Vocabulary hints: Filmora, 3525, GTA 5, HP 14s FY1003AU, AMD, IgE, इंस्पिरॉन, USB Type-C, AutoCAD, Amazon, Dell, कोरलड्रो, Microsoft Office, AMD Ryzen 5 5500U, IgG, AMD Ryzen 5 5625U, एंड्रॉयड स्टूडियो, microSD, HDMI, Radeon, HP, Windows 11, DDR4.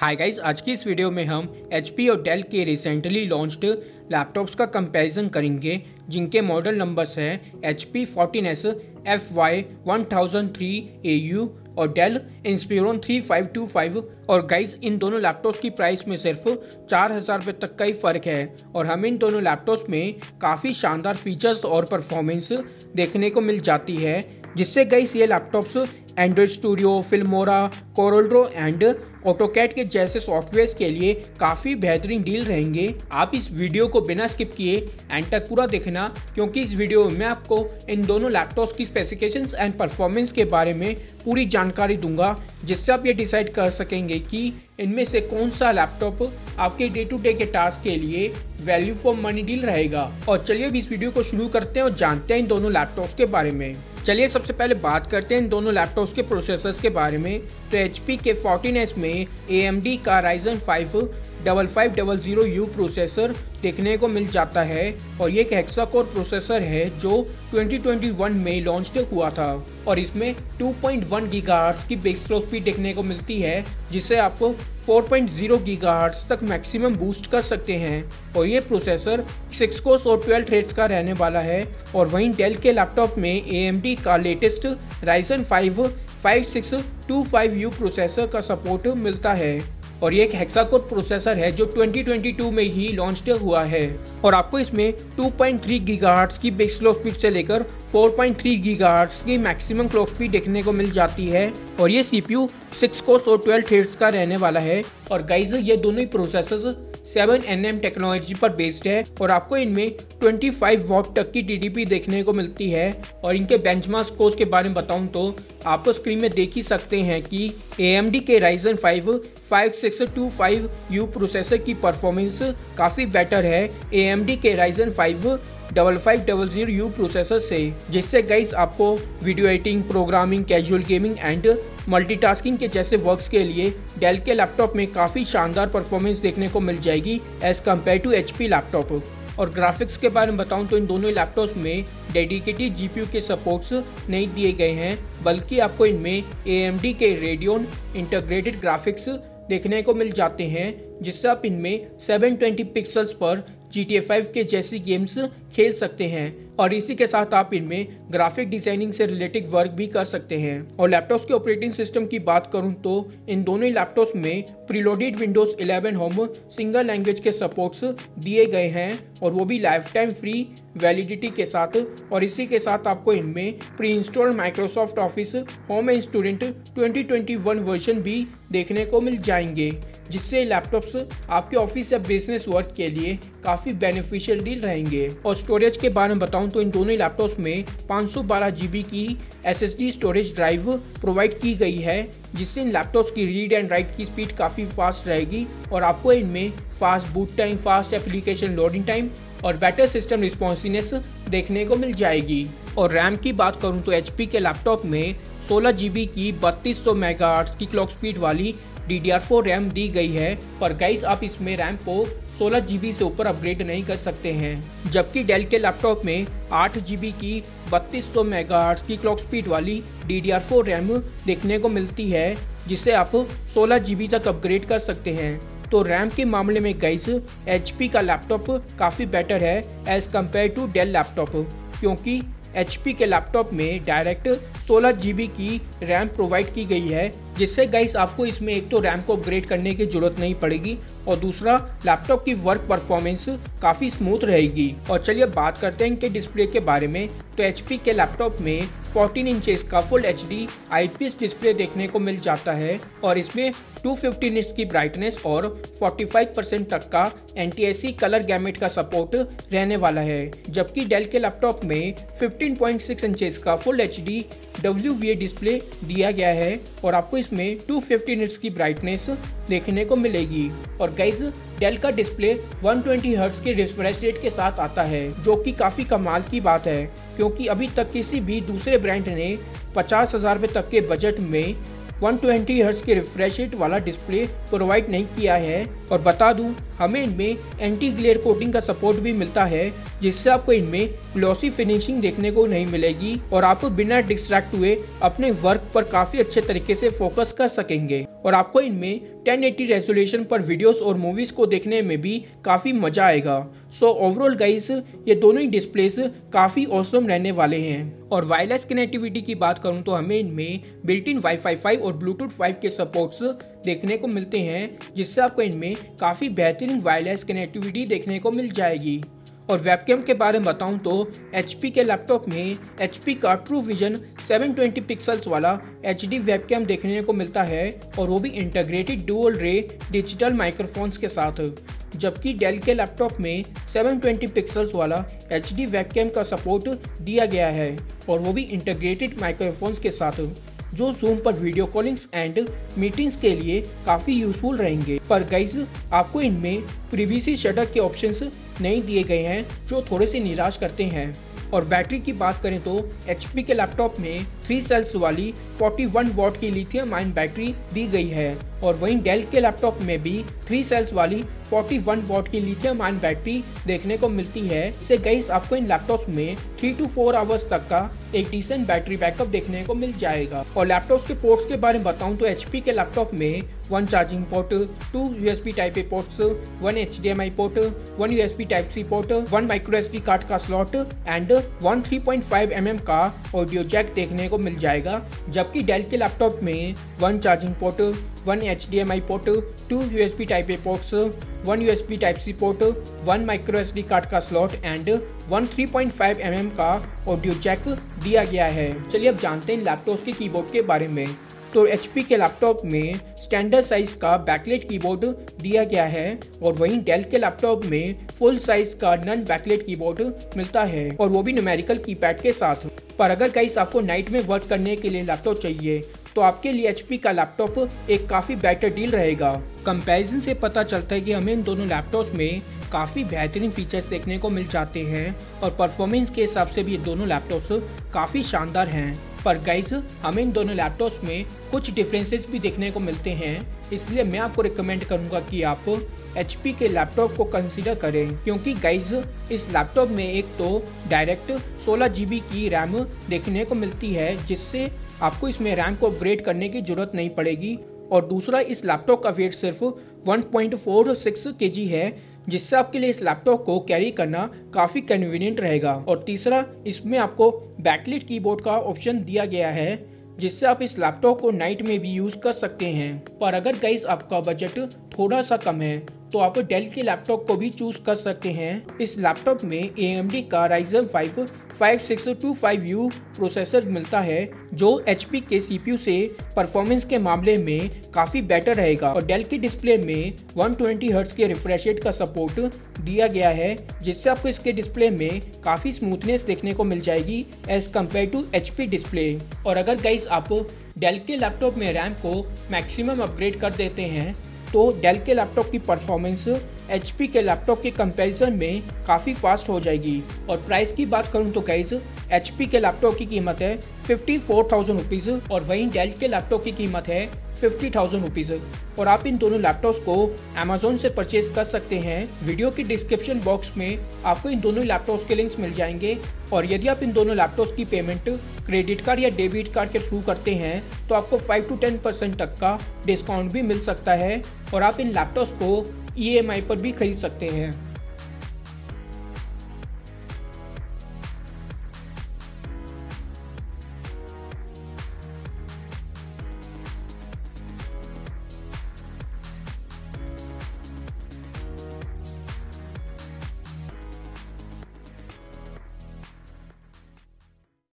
Hi guys, आज की इस वीडियो में हम HP और डेल के रिसेंटली लॉन्च्ड लैपटॉप्स का कंपैरिजन करेंगे जिनके मॉडल नंबर्स हैं HP 14s FY1003AU और डेल इंस्पिरॉन 3525। और गाइस, इन दोनों लैपटॉप्स की प्राइस में सिर्फ 4,000 रुपये तक का ही फ़र्क है और हमें इन दोनों लैपटॉप्स में काफ़ी शानदार फीचर्स और परफॉर्मेंस देखने को मिल जाती है, जिससे गाइस ये laptops एंड्रॉयड स्टूडियो, Filmora, कोरलड्रो and AutoCAD के जैसे सॉफ्टवेयर्स के लिए काफ़ी बेहतरीन डील रहेंगे। आप इस वीडियो को बिना स्किप किए एंड तक पूरा देखना, क्योंकि इस वीडियो में आपको इन दोनों लैपटॉप्स की स्पेसिफिकेशंस एंड परफॉर्मेंस के बारे में पूरी जानकारी दूंगा, जिससे आप ये डिसाइड कर सकेंगे कि इनमें से कौन सा लैपटॉप आपके डे टू डे के टास्क के लिए वैल्यू फॉर मनी डील रहेगा। और चलिए अब इस वीडियो को शुरू करते हैं और जानते हैं इन दोनों लैपटॉप्स के बारे में। चलिए सबसे पहले बात करते हैं इन दोनों लैपटॉप्स के प्रोसेसर्स के बारे में। तो HP के 14s में AMD का Ryzen 5 5500U प्रोसेसर देखने को मिल जाता है और ये एक हेक्सा कोर प्रोसेसर है जो 2021 में लॉन्च हुआ था और इसमें 2.1 गीगाहर्ट्ज की बेसलो स्पीड देखने को मिलती है, जिससे आपको 4.0 गीगाहर्ट्ज तक मैक्सिमम बूस्ट कर सकते हैं। और ये प्रोसेसर 6 कोर्स और 12 थ्रेड्स का रहने वाला है। और वहीं डेल के लैपटॉप में AMD का लेटेस्ट Ryzen 5 5625U प्रोसेसर का सपोर्ट मिलता है और ये एक हेक्सा कोर प्रोसेसर है जो 2022 में ही लॉन्च हुआ है और आपको इसमें 2.3 गीगाहर्ट्ज की बेस क्लॉक स्पीड से लेकर 4.3 गीगाहर्ट्ज की मैक्सिमम क्लॉक स्पीड देखने को मिल जाती है। और ये CPU 6 कोर्स और 12 थ्रेड्स का रहने वाला है। और गाइस, ये दोनों ही प्रोसेसर्स 7nm टेक्नोलॉजी पर बेस्ड है और आपको इनमें 25 वॉट तक की TDP देखने को मिलती है। और इनके बेंचमार्क स्कोर्स के बारे में बताऊं तो आप स्क्रीन में देख ही सकते हैं कि AMD के Ryzen 5 5625U प्रोसेसर की परफॉर्मेंस काफ़ी बेटर है AMD के Ryzen 5 5500U प्रोसेसर से, जिससे गाइस आपको video editing, programming, casual gaming and multitasking के जैसे वर्क्स के लिए डेल के लैपटॉप में काफ़ी शानदार परफॉर्मेंस देखने को मिल जाएगी as compare to HP laptop. और ग्राफिक्स के बारे में बताऊं तो इन दोनों लैपटॉप्स में डेडिकेटेड GPU के सपोर्ट्स नहीं दिए गए हैं, बल्कि आपको इनमें AMD के रेडियन इंटीग्रेटेड ग्राफिक्स देखने को मिल जाते हैं, जिससे आप इनमें 720 पिक्सल्स पर GTA 5 के जैसी गेम्स खेल सकते हैं। और इसी के साथ आप इनमें ग्राफिक डिजाइनिंग से रिलेटेड वर्क भी कर सकते हैं। और लैपटॉप्स के ऑपरेटिंग सिस्टम की बात करूं तो इन दोनों लैपटॉप्स में preloaded Windows 11 home single language के सपोर्ट्स दिए गए हैं और वो भी लाइफ टाइम फ्री वैलिडिटी के साथ। और इसी के साथ आपको इनमें pre installed Microsoft Office home and student 2021 version भी देखने को मिल जाएंगे, जिससे लैपटॉप्स आपके ऑफिस या बिजनेस वर्क के लिए काफ़ी बेनिफिशियल डील रहेंगे। और स्टोरेज के बारे में बताऊं तो इन दोनों लैपटॉप्स में 512 GB की SSD स्टोरेज ड्राइव प्रोवाइड की गई है, जिससे इन लैपटॉप्स की रीड एंड राइट की स्पीड काफ़ी फास्ट रहेगी। और आपको इनमें fast boot time, fast application loading time और बेटर सिस्टम रिस्पॉन्सिनेस देखने को मिल जाएगी। और रैम की बात करूँ तो HP के लैपटॉप में 16 GB की 3200 MHz की क्लॉक स्पीड वाली DDR4 रैम दी गई है। पर गाइस, आप इसमें रैम को 16 GB से ऊपर अपग्रेड नहीं कर सकते हैं, जबकि डेल के लैपटॉप में 8 GB की 3200 MHz की क्लॉक स्पीड वाली DDR4 रैम देखने को मिलती है, जिसे आप 16 GB तक अपग्रेड कर सकते हैं। तो रैम के मामले में गाइस, HP का लैपटॉप काफ़ी बेटर है as compare to Dell laptop, क्योंकि HP के लैपटॉप में डायरेक्ट 16 GB की रैम प्रोवाइड की गई है, जिससे गाइस आपको इसमें एक तो रैम को अपग्रेड करने की ज़रूरत नहीं पड़ेगी और दूसरा लैपटॉप की वर्क परफॉर्मेंस काफ़ी स्मूथ रहेगी। और चलिए अब बात करते हैं इनके डिस्प्ले के बारे में। तो HP के लैपटॉप में 14 इंचेस का फुल HD IPS डिस्प्ले देखने को मिल जाता है और इसमें 250 निट्स की ब्राइटनेस और 45% तक का anti-aliasing कलर गैमेट का सपोर्ट रहने वाला है, जबकि डेल के लैपटॉप में 15.6 इंचेस का फुल HD WVA डिस्प्ले दिया गया है और आपको इसमें 250 निट्स की ब्राइटनेस देखने को मिलेगी। और गाइस, डेल का डिस्प्ले 120 Hz के रिफ्रेश रेट के साथ आता है, जो कि काफ़ी कमाल की बात है, क्योंकि अभी तक किसी भी दूसरे ब्रांड ने 50,000 रुपये तक के बजट में 120 Hz के रिफ्रेश रेट वाला डिस्प्ले प्रोवाइड नहीं किया है। और बता दूं, हमें इनमें एंटी ग्लेयर कोटिंग का सपोर्ट भी मिलता है, जिससे आपको इनमें ग्लॉसी फिनिशिंग देखने को नहीं मिलेगी और आप बिना डिस्ट्रैक्ट हुए अपने वर्क पर काफी अच्छे तरीके से फोकस कर सकेंगे और आपको इनमें 1080 रेजोल्यूशन पर वीडियोस और मूवीज को देखने में भी काफी मजा आएगा। सो ओवरऑल गाइस ये दोनों ही डिस्प्लेस काफी ऑसम रहने वाले हैं। और वायरलेस कनेक्टिविटी की बात करूं तो हमें इनमें बिल्ट इन वाईफाई 5 और ब्लूटूथ 5 के सपोर्ट्स देखने को मिलते हैं, जिससे आपको इनमें काफी बेहतरीन वायरलेस कनेक्टिविटी देखने को मिल जाएगी। और वेबकैम के बारे में बताऊं तो HP के लैपटॉप में HP का ट्रू विजन 720 पिक्सल्स वाला HD वेबकैम देखने को मिलता है और वो भी integrated dual array digital microphones के साथ, जबकि डेल के लैपटॉप में 720 पिक्सल्स वाला HD वेबकैम का सपोर्ट दिया गया है और वो भी इंटीग्रेटेड माइक्रोफोन्स के साथ, जो जूम पर वीडियो कॉलिंग्स एंड मीटिंग्स के लिए काफ़ी यूजफुल रहेंगे। पर गाइस आपको इनमें प्रीवीसी शटर के ऑप्शंस नहीं दिए गए हैं, जो थोड़े से निराश करते हैं। और बैटरी की बात करें तो HP के लैपटॉप में 3 सेल्स वाली 41 वॉट की लिथियम आयन बैटरी दी गई है और वहीं डेल के लैपटॉप में भी 3 सेल्स वाली 41 वॉट की लिथियम आयन बैटरी देखने को मिलती है। इससे गाइस आपको इन लैपटॉप्स में 3 से 4 आवर्स तक का एक डिसेंट बैटरी बैकअप देखने को मिल जाएगा। और लैपटॉप्स के पोर्ट्स के बारे में बताऊं तो HP के लैपटॉप में 1 charging port, 2 USB Type-A ports, 1 HDMI port, 1 USB Type-C port, 1 microSD card का स्लॉट एंड 1 3.5mm का ऑडियो जैक देखने को मिल जाएगा, जबकि डेल के लैपटॉप में 1 charging port, 1 HDMI port, 2 USB Type-A ports, 1 USB Type-C port, 1 microSD card का स्लॉट एंड 1 3.5mm का ऑडियो जैक दिया गया है। चलिए अब जानते हैं लैपटॉप के कीबोर्ड के बारे में। तो HP के लैपटॉप में स्टैंडर्ड साइज का बैकलेट कीबोर्ड दिया गया है और वहीं डेल के लैपटॉप में फुल साइज का नॉन बैकलेट कीबोर्ड मिलता है और वो भी न्यूमेरिकल कीपैड के साथ। पर अगर गाइस आपको नाइट में वर्क करने के लिए लैपटॉप चाहिए तो आपके लिए HP का लैपटॉप एक काफ़ी बेटर डील रहेगा। कंपैरिजन से पता चलता है कि हमें इन दोनों लैपटॉप्स में काफ़ी बेहतरीन फीचर्स देखने को मिल जाते हैं और परफॉर्मेंस के हिसाब से भी ये दोनों लैपटॉप्स काफ़ी शानदार हैं। पर गाइस हमें इन दोनों लैपटॉप्स में कुछ डिफरेंसेस भी देखने को मिलते हैं, इसलिए मैं आपको रिकमेंड करूंगा कि आप HP के लैपटॉप को कंसीडर करें, क्योंकि गाइस इस लैपटॉप में एक तो डायरेक्ट 16 GB की रैम देखने को मिलती है, जिससे आपको इसमें रैम को अपग्रेड करने की ज़रूरत नहीं पड़ेगी। और दूसरा, इस लैपटॉप का वेट सिर्फ 1.46 kg है, जिससे आपके लिए इस लैपटॉप को कैरी करना काफ़ी कन्वीनियंट रहेगा। और तीसरा, इसमें आपको बैकलाइट कीबोर्ड का ऑप्शन दिया गया है, जिससे आप इस लैपटॉप को नाइट में भी यूज़ कर सकते हैं। पर अगर गाइस आपका बजट थोड़ा सा कम है तो आप डेल के लैपटॉप को भी चूज़ कर सकते हैं। इस लैपटॉप में AMD का Ryzen 5 5625U प्रोसेसर मिलता है, जो HP के CPU से परफॉर्मेंस के मामले में काफ़ी बेटर रहेगा। और डेल के डिस्प्ले में 120 Hz के रिफ्रेश रेट का सपोर्ट दिया गया है, जिससे आपको इसके डिस्प्ले में काफ़ी स्मूथनेस देखने को मिल जाएगी as compare to HP display. और अगर गाइस आप डेल के लैपटॉप में रैम को मैक्सिमम अपग्रेड कर देते हैं तो डेल के लैपटॉप की परफॉर्मेंस HP के लैपटॉप के कंपैरिजन में काफ़ी फास्ट हो जाएगी। और प्राइस की बात करूं तो गाइस HP के लैपटॉप की कीमत है 54,000 रुपीज़ और वहीं डेल के लैपटॉप की कीमत है 50,000 रुपीज़। और आप इन दोनों लैपटॉप्स को Amazon से परचेज कर सकते हैं। वीडियो के डिस्क्रिप्शन बॉक्स में आपको इन दोनों लैपटॉप्स के लिंक्स मिल जाएंगे। और यदि आप इन दोनों लैपटॉप्स की पेमेंट क्रेडिट कार्ड या डेबिट कार्ड के थ्रू करते हैं तो आपको 5 से 10% तक का डिस्काउंट भी मिल सकता है और आप इन लैपटॉप्स को EMI पर भी खरीद सकते हैं।